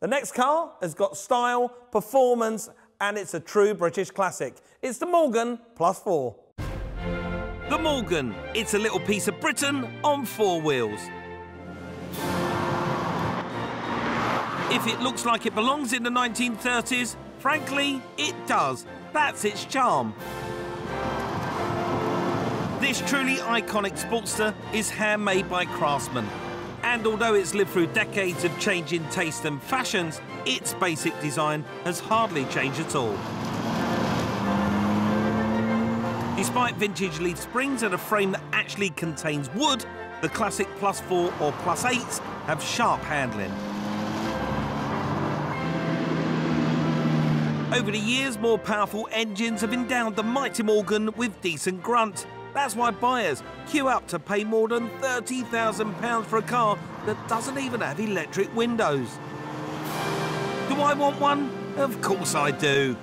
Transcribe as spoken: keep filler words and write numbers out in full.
The next car has got style, performance, and it's a true British classic. It's the Morgan Plus Four. The Morgan. It's a little piece of Britain on four wheels. If it looks like it belongs in the nineteen thirties, frankly, it does. That's its charm. This truly iconic Sportster is handmade by craftsmen. And although it's lived through decades of change in taste and fashions, its basic design has hardly changed at all. Despite vintage leaf springs and a frame that actually contains wood, the classic Plus Four or Plus Eights have sharp handling. Over the years, more powerful engines have endowed the mighty Morgan with decent grunt. That's why buyers queue up to pay more than thirty thousand pounds for a car that doesn't even have electric windows. Do I want one? Of course I do.